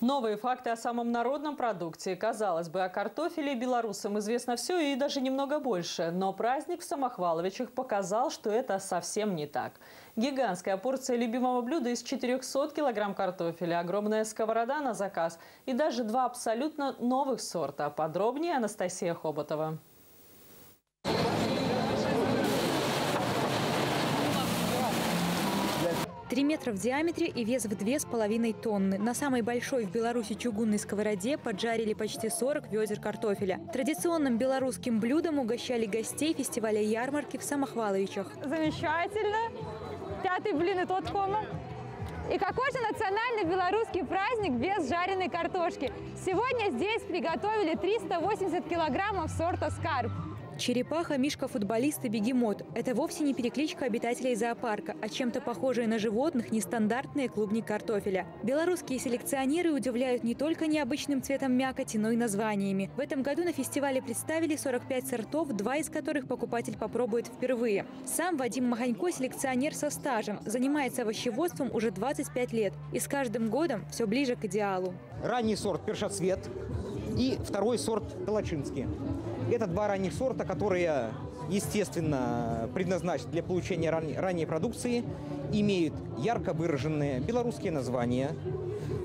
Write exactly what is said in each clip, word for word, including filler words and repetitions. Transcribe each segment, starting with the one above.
Новые факты о самом народном продукте. Казалось бы, о картофеле белорусам известно все и даже немного больше. Но праздник в Самохваловичах показал, что это совсем не так. Гигантская порция любимого блюда из четырёхсот килограмм картофеля, огромная сковорода на заказ и даже два абсолютно новых сорта. Подробнее Анастасия Хоботова. три метра в диаметре и вес в две с половиной тонны. На самой большой в Беларуси чугунной сковороде поджарили почти сорок ведер картофеля. Традиционным белорусским блюдом угощали гостей фестиваля ярмарки в Самохваловичах. Замечательно! Пятый блин и тот кома. И какой же национальный белорусский праздник без жареной картошки? Сегодня здесь приготовили триста восемьдесят килограммов сорта скарп. Черепаха, мишка, футболист и бегемот – это вовсе не перекличка обитателей зоопарка, а чем-то похожие на животных нестандартные клубни картофеля. Белорусские селекционеры удивляют не только необычным цветом мякоти, но и названиями. В этом году на фестивале представили сорок пять сортов, два из которых покупатель попробует впервые. Сам Вадим Маханько – селекционер со стажем, занимается овощеводством уже двадцать пять лет и с каждым годом все ближе к идеалу. Ранний сорт першоцвет и второй сорт калачинский. Это два ранних сорта, которые, естественно, предназначены для получения ранней продукции, имеют ярко выраженные белорусские названия,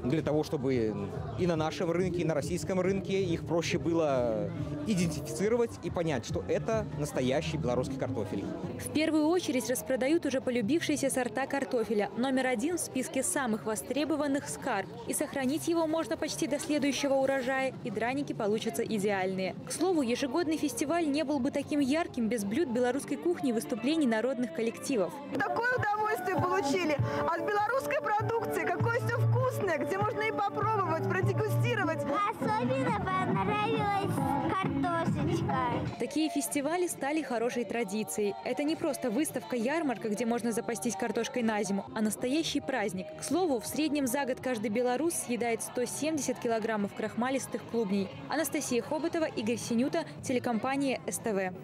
для того, чтобы и на нашем рынке, и на российском рынке их проще было идентифицировать и понять, что это настоящий белорусский картофель. В первую очередь распродают уже полюбившиеся сорта картофеля. Номер один в списке самых востребованных – скарп. И сохранить его можно почти до следующего урожая, и драники получатся идеальные. К слову, ежегодный фестиваль не был бы таким ярким без блюд белорусской кухни и выступлений народных коллективов. Такое удовольствие получили от белорусской продукции, какое все вкусное, где можно и попробовать, продегустировать. Особенно понравилась картошечка. Такие фестивали стали хорошей традицией. Это не просто выставка-ярмарка, где можно запастись картошкой на зиму, а настоящий праздник. К слову, в среднем за год каждый белорус съедает сто семьдесят килограммов крахмалистых клубней. Анастасия Хоботова, Игорь Синюта, телекомпания СТВ.